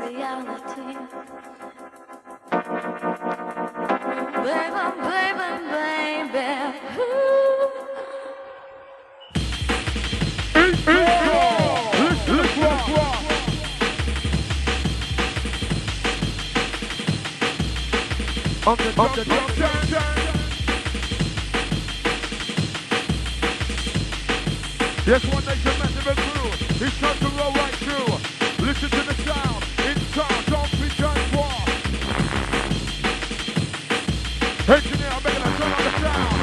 reality. Baby, baby, baby. Yes, One Nation massive and crew. It's time to roll right through. Listen to the sound. It's time. Jumping Jack Frost. Engineer, I'm making a turn on the sound.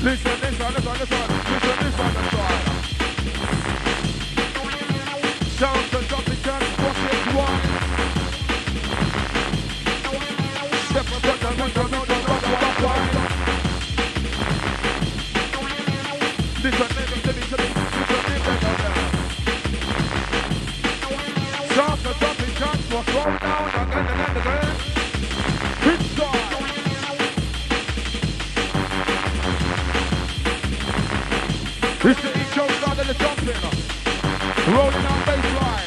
Listen, listen, listen, listen. Listen, listen, listen. Sounds of Jumping Jack Frost is one. Step up, step up, step up, step up. Listen, listen, listen, listen, listen. Sounds of Jumping Jack Frost roll down again and again. It's time. This is the show started the jumping. Rolling on baseline.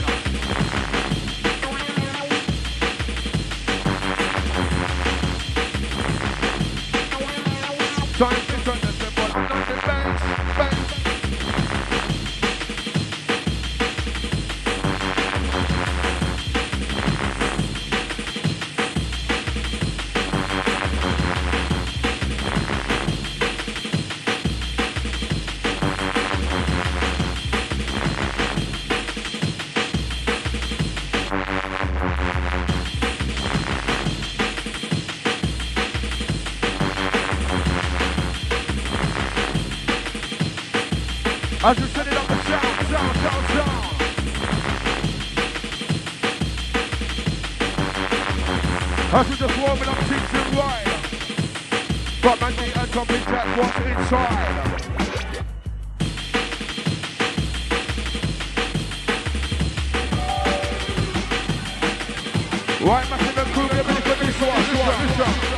Time to turn the symbol on the banks, banks. As you set it up, the sound, sound, sound, sound. As you just warming up, teaching right. Got my knee and Jumping Jack Frost inside. Right, massive and cool, you're ready for this one, this one.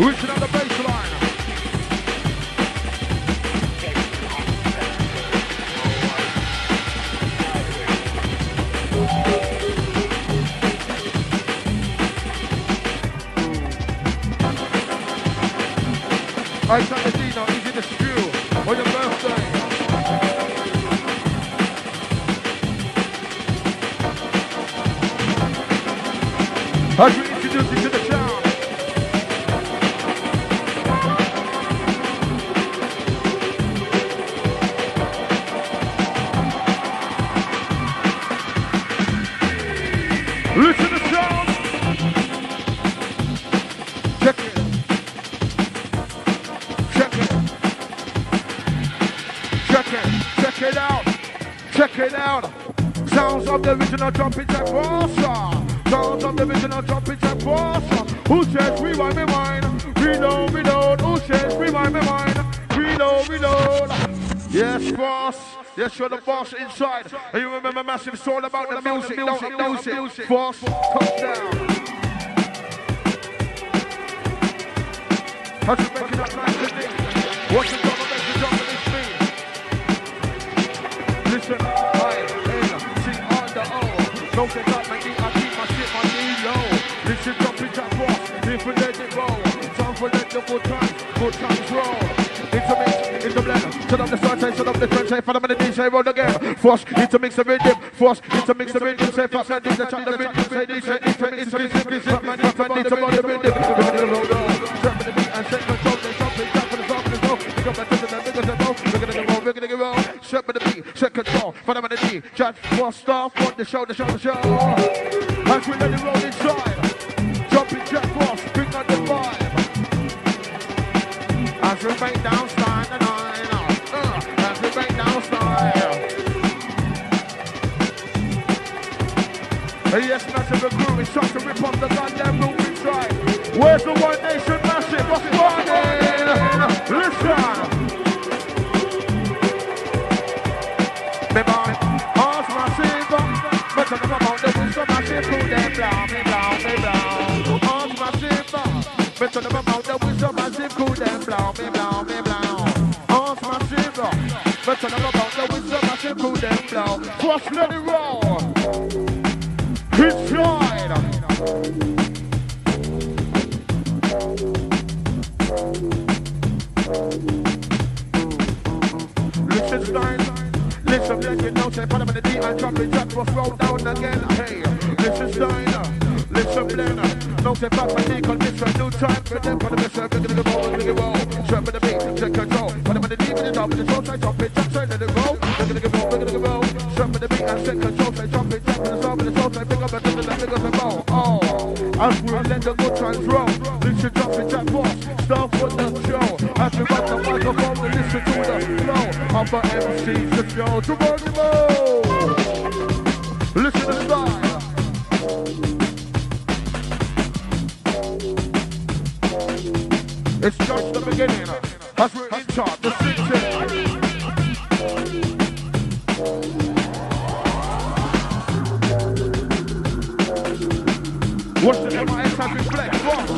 Reaching out the baseline. I said the Dino, easy to screw on your birthday. As we introduce you to the sound. Listen to the sound. Check it. Check it. Check it. Check it out. Check it out. Sounds of the original Jumping Jack Frost. Sounds of the original Jumping Jack Frost. Who says rewind, rewind? Reload, reload. Who says rewind, rewind? Reload, reload. Yes, boss. Yes, you're the boss inside. And you remember massive soul about the music. Don't abuse it. Boss, come down. How's it making up nice to me? What's the trouble that you jump with this mean? Listen, I-N-C-R-O. Don't get up, make it, I keep my shit, my knee low. Listen, Jumping Jack Frost, here for let it roll. Time for let the good times roll. Intermix, interblend, turn up the sunshine, turn up the sunshine, follow me the DJ, roll again. Force, intermix the rhythm, force, intermix the rhythm, say fast man, DJ, chant the rhythm, say DJ, intermix, fast man, DJ, roll the rhythm. Turn up the beat and take control, then something, down for the top of the zone. Pick up my tits and niggas and roll, we're gonna roll. Shut up the beat, set control, follow me the D, Jack Frost star, want the show, the show, the show. As we let it roll inside, Jumping Jack Frost, bring on the vibe. As we break down style, as we break down style. Yes, massive and groovy, tries to rip off the gun, then we'll be trying. Where's the One Nation massive? What's burning? Listen! Me man, all's massive. But talk about the whistle massive, pull them down, me down, me down. All's massive. But talk about the whistle massive, pull them down, me down, me down. All's massive. But talk about the whistle massive, pull them down. Cross, let it roll. It's Floyd! Listen, Stein. Listen, let me know. Say, put up in the D and Jumping Jack Frost roll down again. Hey, listen, Stein. Listen, Blenner. No, say, back my knee condition. New time for them. Put up in the circle. Give it a roll. Give it a roll. Strap in the beat. Take control. Put up in the D. With the top. With the top. Say, jump it. Jack, say, let it roll. Give it a roll. Give it a roll. Strap in the beat. And take control. Say, jump it. As we let the good times roll, listen, Jumping Jack Frost, start with the show. As we rock the microphone, we listen to the flow. I'm the MCs, let's go to Geronimo. Listen to style. It's just the beginning. As we're in charge, the city. Watch the MIS has been flexed, watch!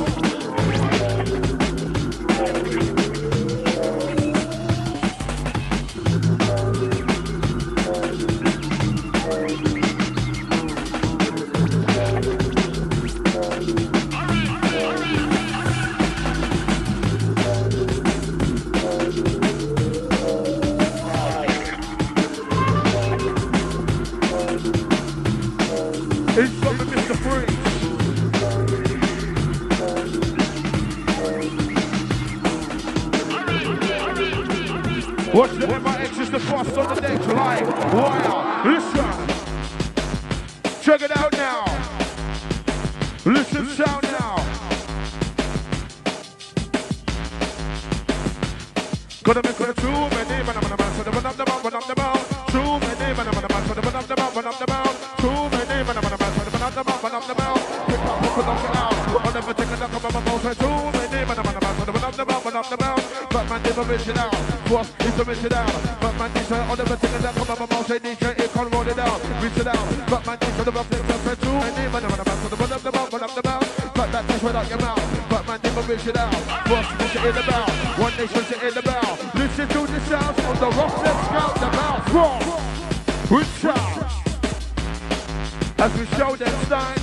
It's from the Mr. Freeze. Watch the MIX is the frost on the next line. Wow, listen. Check it out now. Listen sound now. Gonna make a too many man for the one up the mount, one up the mount. Too many man for the one up the mount, one up the mount. Too many man for the one up the mount, one up the mount. Pick up, pick up, pick out. I'll never take a knock on my mouth. Too many man for the one up the mount, one up the mount. But man never reach it out. Frost is to reach it out. But man needs to all the things that come out my mouth. Say DJ, it can't roll it out. Reach it out. But man needs to the rough things that say too many man for the one up the mount, one up the mount. But that takes right out your mouth. But man never reach it out. Frost is in the mouth. One nation sit in the mouth. Listen to the sounds of the rock, let's scout the mouth. Rock, we shout. As we show them sign,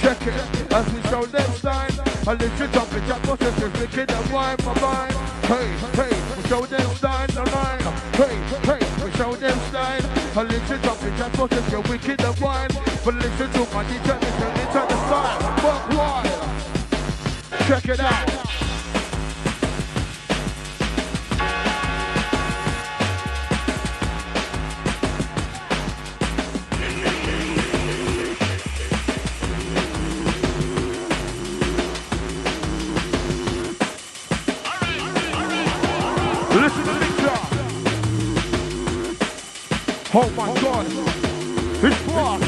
check it. As we show them sign, I listen to the Jack Frost, it's the kid and wine for mine. Hey, hey, we show them sign the line. Hey, hey, we show them sign. I listen to the Jack Frost, it's the wicked and wine. But listen to my DJ, listen to the sign. Fuck wine. Check it out. Oh my God, it's Frost.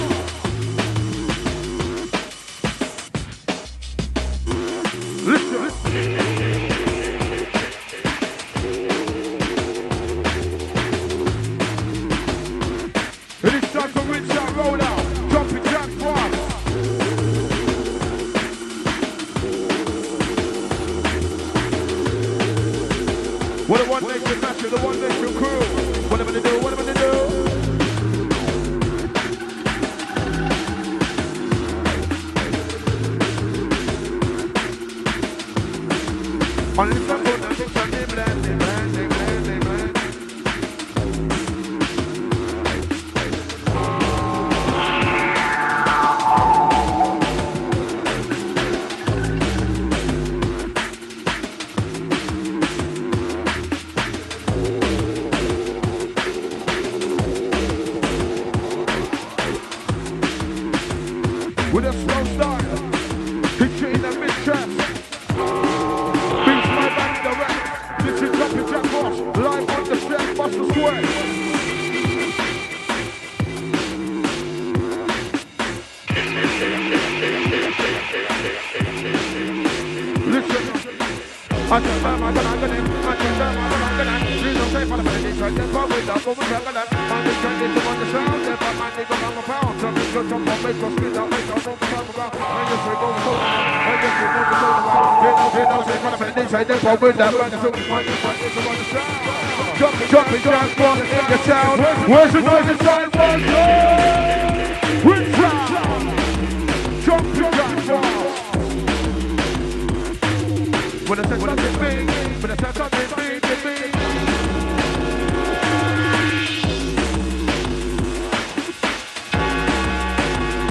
Listen, it is time for Rich Jack roll out, Jumping Jack Frost. What a One Nation matchup, the One Nation crew. Whatever they do, whatever they do. On les femmes, on a des femmes, des blêmes, des blêmes, des blêmes, des blêmes. With a slow start, picture in the mid-trap. Jumping Jack Frost in the town. Where's the noise inside? We're down. Jumping Jack Frost. When I said something big, when I said something big,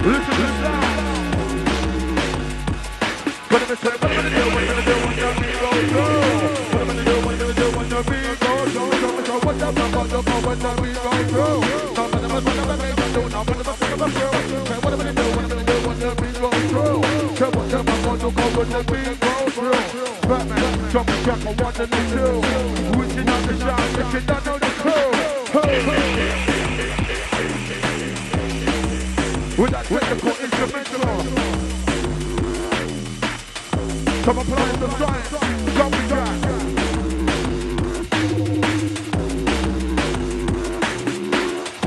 listen to the sound. What am I saying? What am I doing? What am I doing? What am I doing? What am I doing? What am I doing? Come on, play the science, jumping back.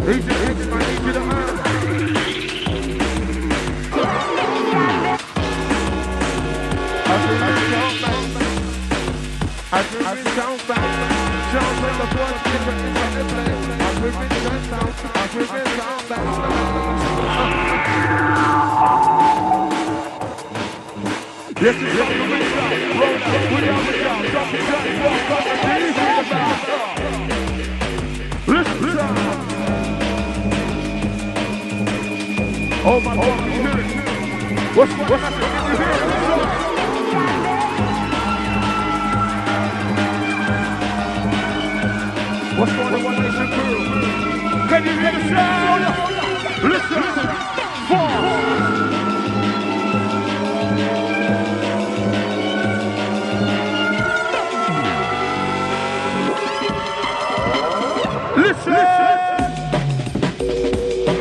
Easy, easy, man, easy to man. I oh my God, what's happening? What's going on? One Nation crew? Can you hear the sound? Listen, fall. Listen.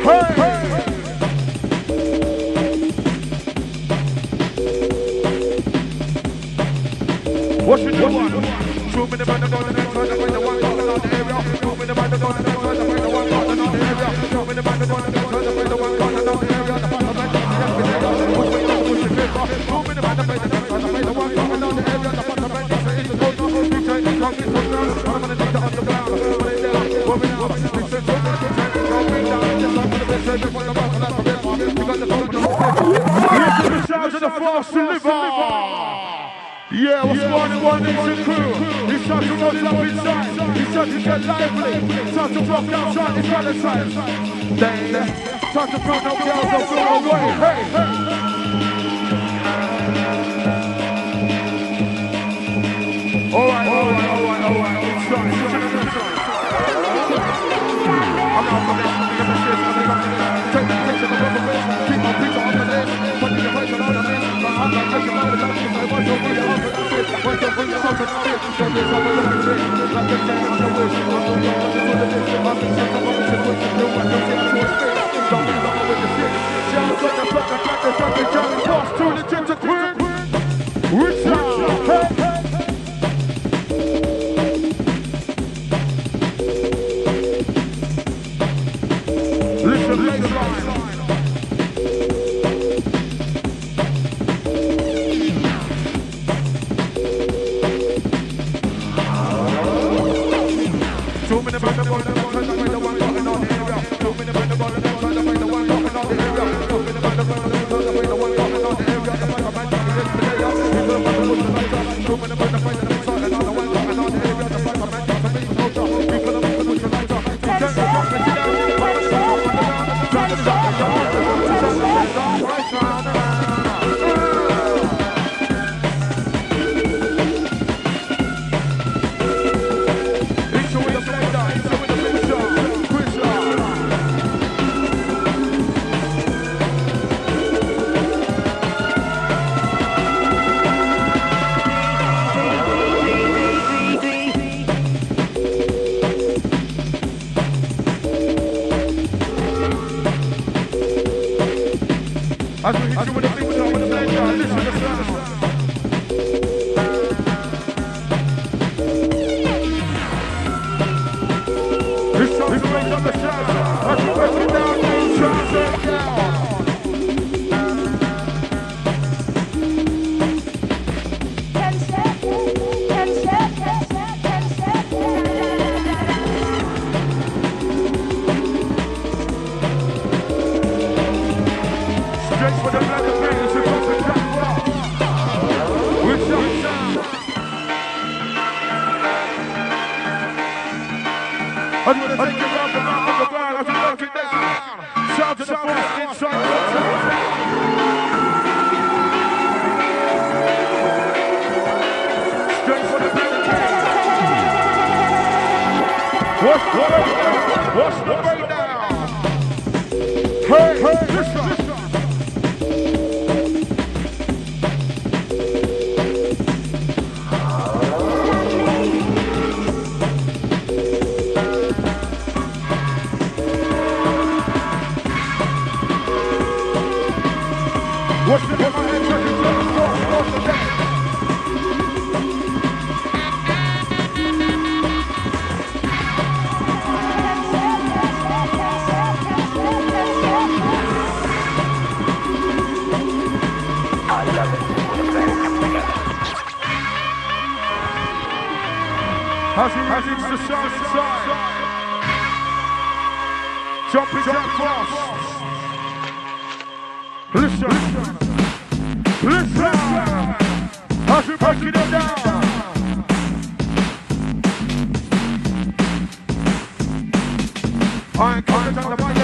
Hey. What you doing? Shoot me the man, the one out the area. Shoot me the man, the one out the area. Shoot me the man, the one out the area. Shoot me the man, the one out the area. Yeah, what's going on? One Nation crew. It's time to roll it up inside. It's time to get lively. It's time to rock outside. It's Valentine's Day. Time to throw no girls or throw no way. Hey, hey. Alright. I'm out for this. Take my pizza off the list. Put your face on the list. I'm not taking my attention, I want to bring it up to the street. Want to bring it up to the street. So this over the street. Like a damn on the wish. Want to bring it up to the street. I'm in such a moment to put you through. I don't get to a space. Don't be the over the street. Jump to the fuck, I got the jumping, jumping. Cross to the gym to quit. Reach out. Hey, hey. Listen, listen, listen. I do with the big sound, with the big sound, listen to the sound. to the front. What's the breakdown? Hey, this one. What's the name of my interest in the force of that? I love it when the band comes together. As it's the south side. Jumping Jack Frost. Listen, as we break it down. I ain't coming down the mic,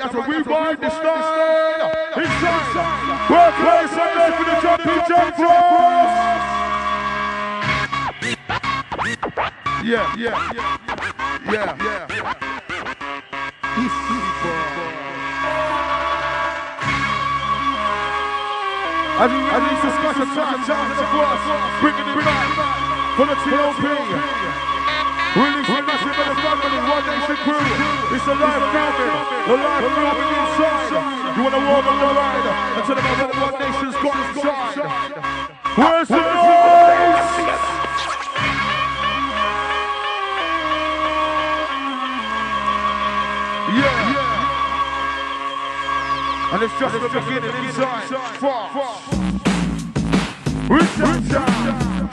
as we ride this style. Inside, workplace and there for the Jumping Jack Frost. As we release the special track, Jumping Jack Frost, bringing it back for the T.O.P. Releasing massive in the family, One Nation crew. It's a life coming, the life coming inside. You wanna walk on the ride until the moment One Nation's got inside. Where's the noise? Yeah. And it's just the beginning inside.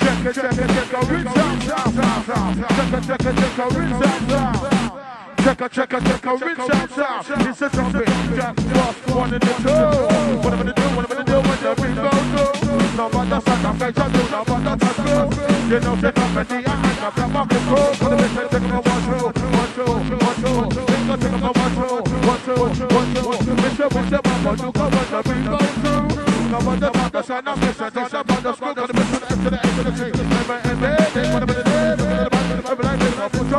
Check out. It's a Jumping Jack Frost, one and the two. What am I gonna do? When the beat goes through? No matter what I do, no matter what I do. You know the company, I ain't got that fucking crew. For the mission, take them one two. But you go with the beat goes through. No matter what the sign of mission, this up on the smoke. On the mission, to the end of the tree. Never end it, what am I gonna do? Down. I love it when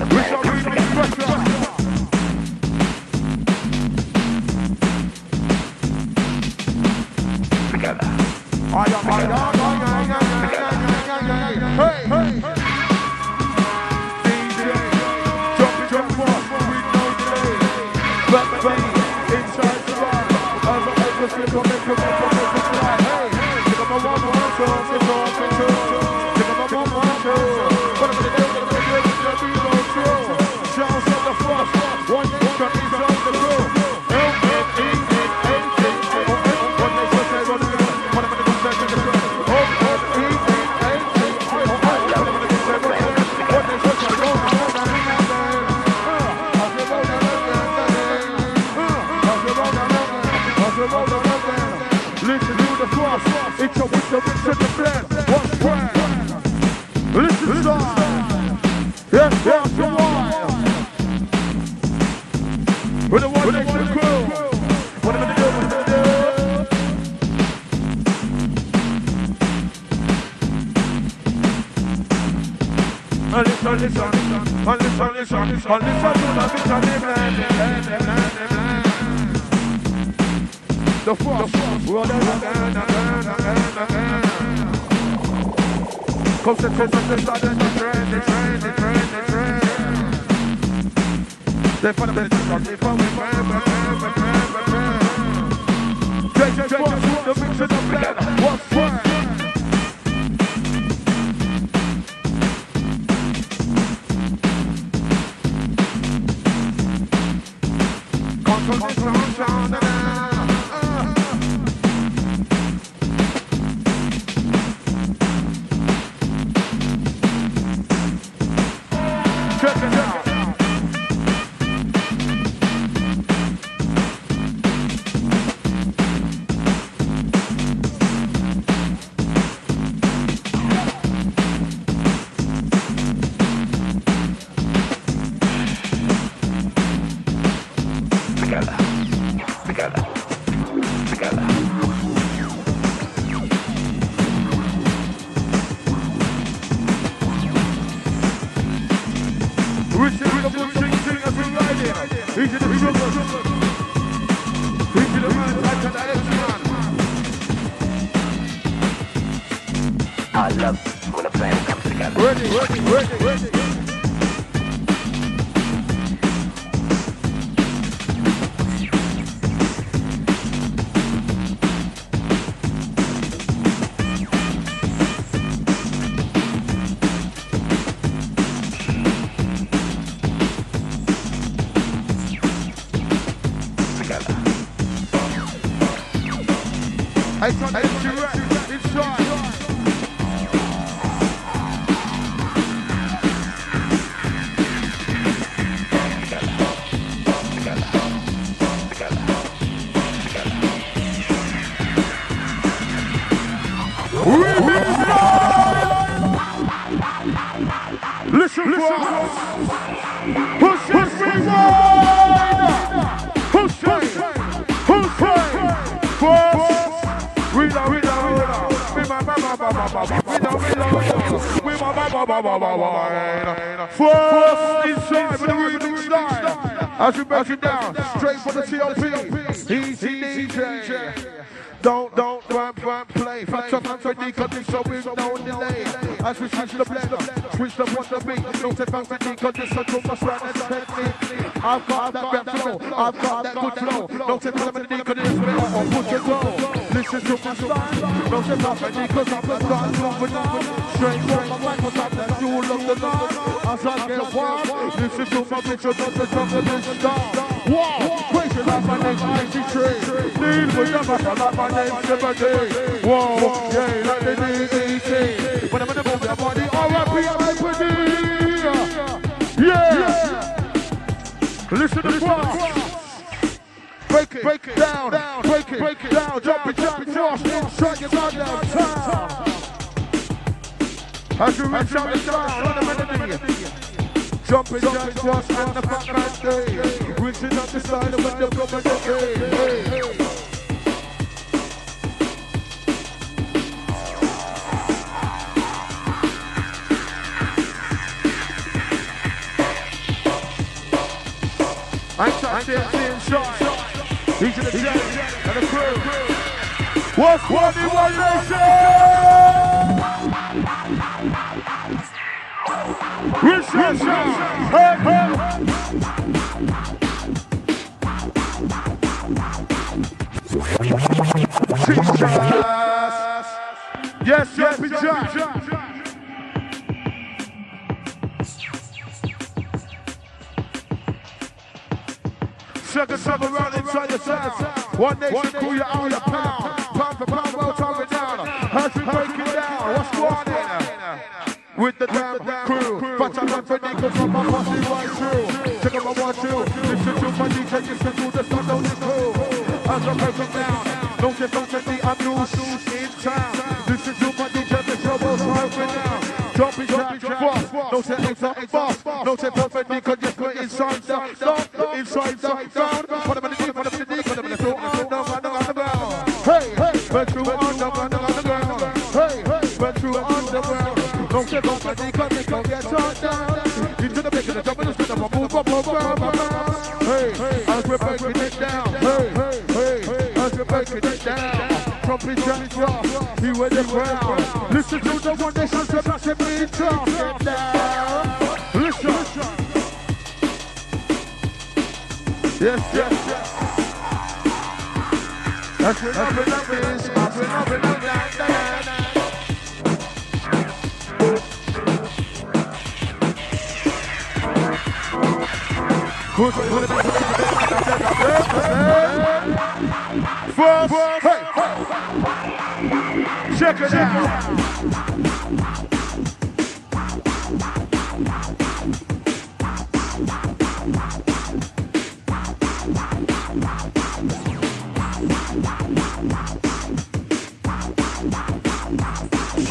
the band comes together. Hey! DJ, jump off, we know today. Black band, inside the ride. I'm a hopeless little man, the force, concentrate on the side of the train. They find the mix of the plan, what's Bring to the river, bring to the man, touch and direction. I love when a plan comes together. Ready. Down. Straight for the T.O.P. Easy DJ. Don't run, play. So we no delay. As we switch the blender, switch the water beat. Don't take fancy decondition, so don't must run as technique. I've got that bad flow, I've got that good flow. Don't take fancy decondition, or push it low. Listen to my style, don't take fancy decondition, I've got that love with love. Straight from my life, cause I'm that jewel of the night. As I get wild, listen to my picture, don't take fancy decondition. Wow, question like my name's 93. Deal with the matter like my name's 70. Whoa, yeah, like the DET. When I'm in the movie, I'm on the R.I.P. I'm yeah. Listen to the song. Break it down, break it down. Jumping Jack Frost, strike it down downtown. As you reach out the sound, on the melody. Jumping Jack Frost and the fat man day. Reaching up the side of the government day. I'm seeing shots. Reaching the jack and the crew. What's what in One Nation? Yes, Jack. Second round inside your town. One nation pull you out your pound. Pound for pound, well time it down. How's you break it down? What's going on? With the damn crew, but I run for niggas from my posse right through. Check out my 1-2, listen to my DJ, listen to the sound of the crew. As I break it down, don't get fancy, I'm new in town. Listen to my DJ, the trouble's broken down. Jumping Jack Frost, no say exotic fast, no say perfect nigga, just go inside down, inside down. Put them in the deep, put them in the deep, put them in the floor, underground. Hey, went through underground. Hey, went through underground. Don't get up and they can't get shot down. Into the making of the jump, spin up, move up. Hey, as we're breaking it down. Hey, as we're breaking it down. Jumping Jack Frost, he went the ground. Listen to the One Nation, so that's it, me down. Listen. Yes. That's what happened. Hey. Check it out.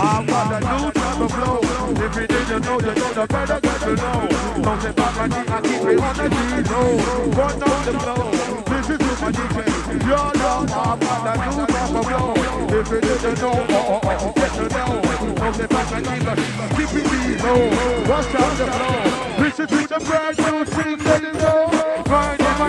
I got a new type of flow. If you didn't know, you know the better get to know. Don't say back like I keep it on the D, no. But don't the flow, this is to my DJ. Y'all know I've got a new type of flow. If you didn't know, get to know. Don't say back like I keep it on, no. Watch out the flow. Listen to the brand new thing, let it know. Right in my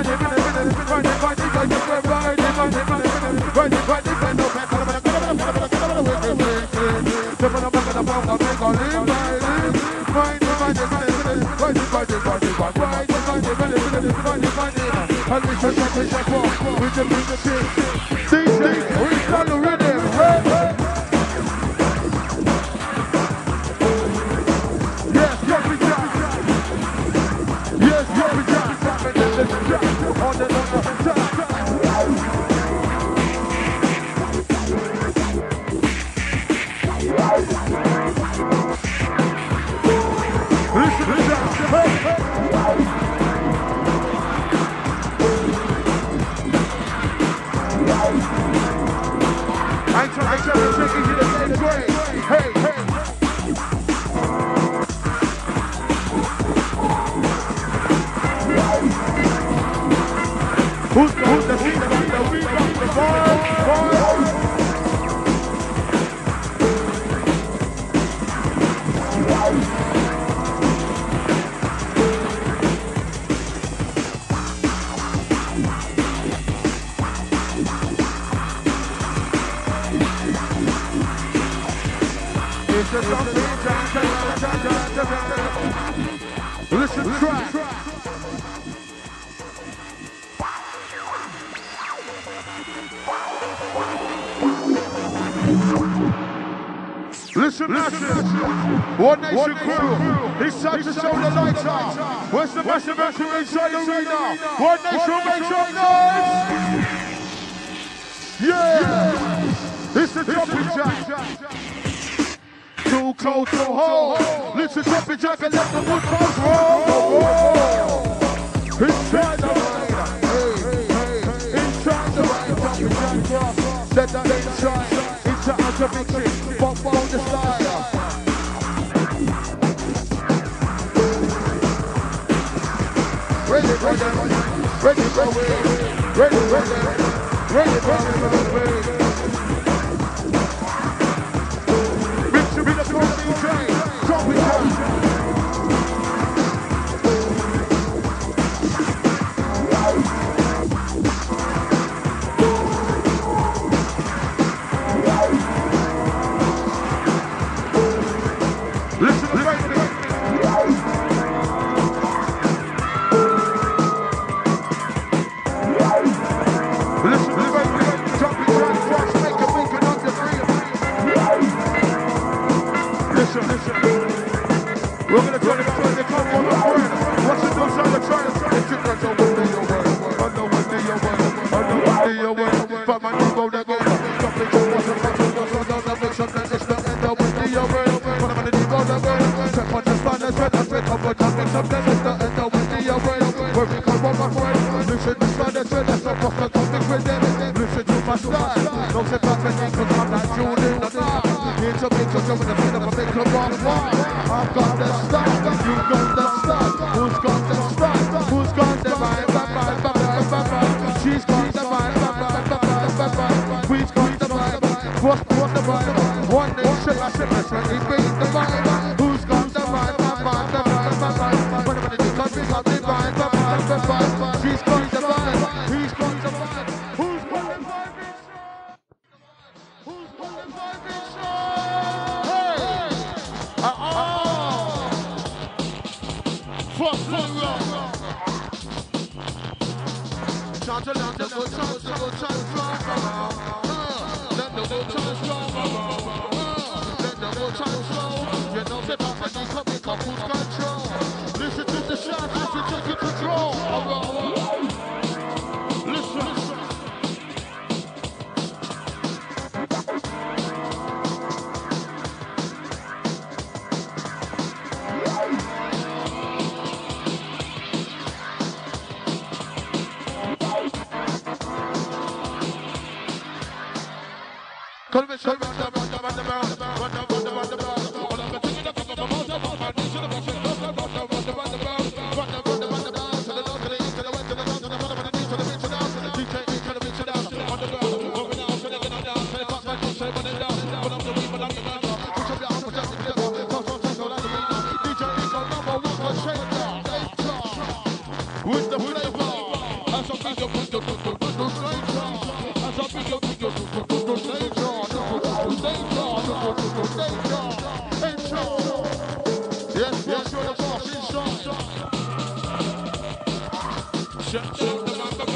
Shut down the motherfucker.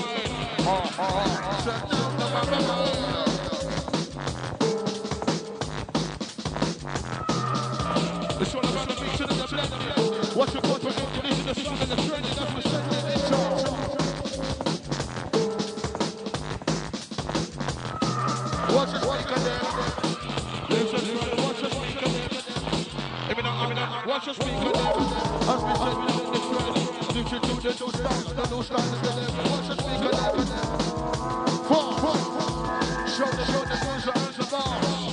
Shut down the motherfucker. It's all about the beach and the planet. Watch your boy for your condition, the sun and the trend. That's what I'm. Watch us make a damn. Watch us make a damn. Watch us make a damn. As we said, we did the trend. Don't stand in the damn. Watch us make a damn. Show the guns, the hands above.